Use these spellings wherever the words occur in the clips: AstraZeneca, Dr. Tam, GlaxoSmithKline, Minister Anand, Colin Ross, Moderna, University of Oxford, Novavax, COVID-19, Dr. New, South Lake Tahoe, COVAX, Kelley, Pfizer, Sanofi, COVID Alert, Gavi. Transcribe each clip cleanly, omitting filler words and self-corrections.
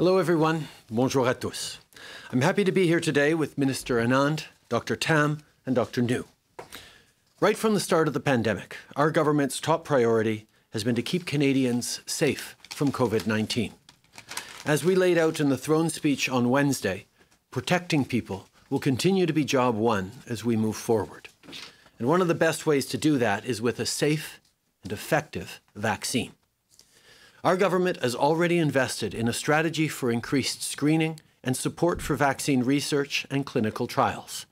Hello, everyone. Bonjour à tous. I'm happy to be here today with Minister Anand, Dr. Tam, and Dr. New. Right from the start of the pandemic, our government's top priority has been to keep Canadians safe from COVID-19. As we laid out in the throne speech on Wednesday, protecting people will continue to be job one as we move forward. And one of the best ways to do that is with a safe and effective vaccine. Our government has already invested in a strategy for increased screening and support for vaccine research and clinical trials.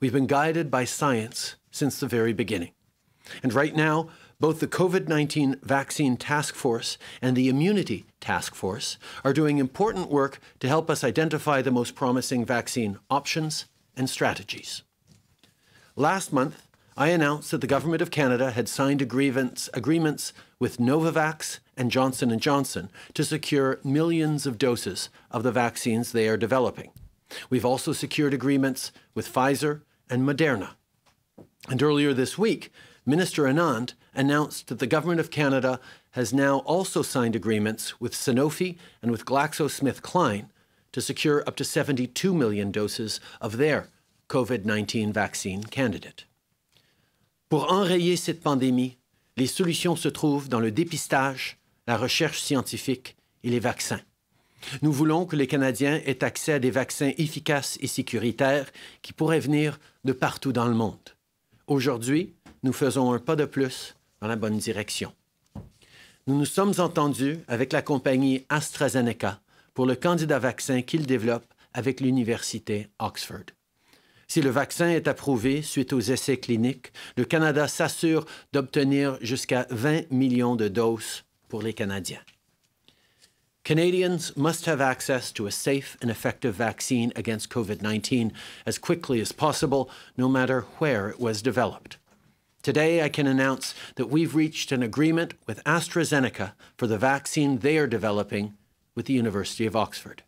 We've been guided by science since the very beginning. And right now, both the COVID-19 Vaccine Task Force and the Immunity Task Force are doing important work to help us identify the most promising vaccine options and strategies. Last month, I announced that the Government of Canada had signed agreements with Novavax and Johnson & Johnson to secure millions of doses of the vaccines they are developing. We've also secured agreements with Pfizer and Moderna. And earlier this week, Minister Anand announced that the Government of Canada has now also signed agreements with Sanofi and with GlaxoSmithKline to secure up to 72 million doses of their COVID-19 vaccine candidate. Pour enrayer cette pandémie, les solutions se trouvent dans le dépistage, la recherche scientifique et les vaccins. Nous voulons que les Canadiens aient accès à des vaccins efficaces et sécuritaires qui pourraient venir de partout dans le monde. Aujourd'hui, nous faisons un pas de plus dans la bonne direction. Nous nous sommes entendus avec la compagnie AstraZeneca pour le candidat vaccin qu'ils développent avec l'Université Oxford. Si le vaccin est approuvé suite aux essais cliniques, le Canada s'assure d'obtenir jusqu'à 20 millions de doses pour les Canadiens. Canadians must have access to a safe and effective vaccine against COVID-19 as quickly as possible, no matter where it was developed. Today, I can announce that we've reached an agreement with AstraZeneca for the vaccine they are developing with the University of Oxford.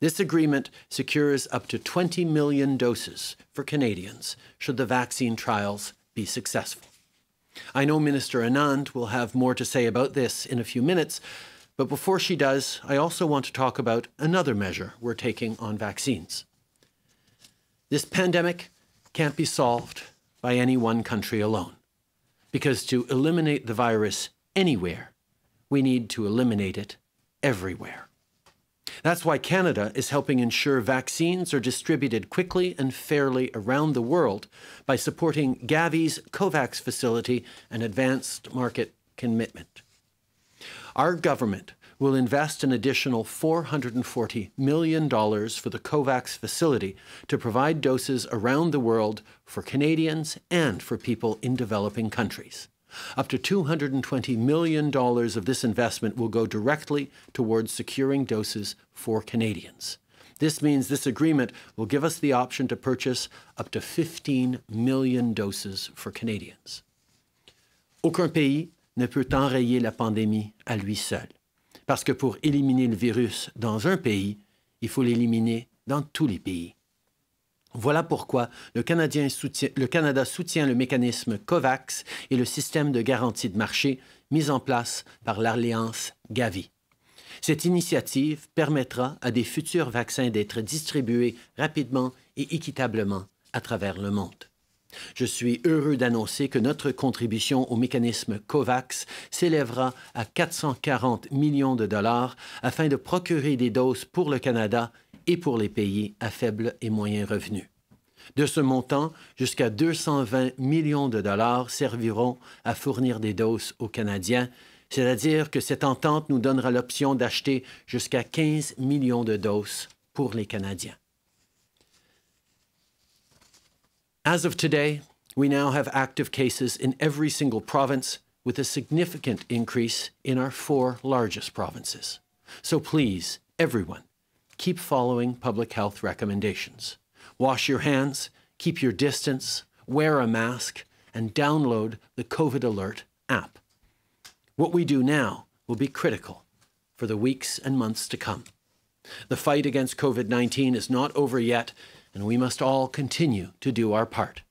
This agreement secures up to 20 million doses for Canadians should the vaccine trials be successful. I know Minister Anand will have more to say about this in a few minutes, but before she does, I also want to talk about another measure we're taking on vaccines. This pandemic can't be solved by any one country alone, because to eliminate the virus anywhere, we need to eliminate it everywhere. That's why Canada is helping ensure vaccines are distributed quickly and fairly around the world by supporting Gavi's COVAX facility and advanced market commitment. Our government will invest an additional $440 million for the COVAX facility to provide doses around the world for Canadians and for people in developing countries. Up to $220 million of this investment will go directly towards securing doses for Canadians. This means this agreement will give us the option to purchase up to 15 million doses for Canadians. Aucun pays ne peut enrayer la pandémie à lui seul, parce que pour éliminer le virus dans un pays, il faut l'éliminer dans tous les pays. Voilà pourquoi le Canada soutient le mécanisme COVAX et le système de garantie de marché mis en place par l'Alliance Gavi. Cette initiative permettra à des futurs vaccins d'être distribués rapidement et équitablement à travers le monde. Je suis heureux d'annoncer que notre contribution au mécanisme COVAX s'élèvera à 440 millions de dollars afin de procurer des doses pour le Canada et pour les pays à faible et moyen revenu. De ce montant, jusqu'à 220 millions de dollars serviront à fournir des doses aux Canadiens, c'est-à-dire que cette entente nous donnera l'option d'acheter jusqu'à 15 millions de doses pour les Canadiens. As of today, we now have active cases in every single province, with a significant increase in our four largest provinces. So please, everyone, keep following public health recommendations. Wash your hands, keep your distance, wear a mask, and download the COVID Alert app. What we do now will be critical for the weeks and months to come. The fight against COVID-19 is not over yet, and we must all continue to do our part.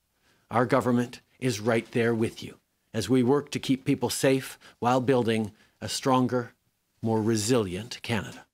Our government is right there with you as we work to keep people safe while building a stronger, more resilient Canada.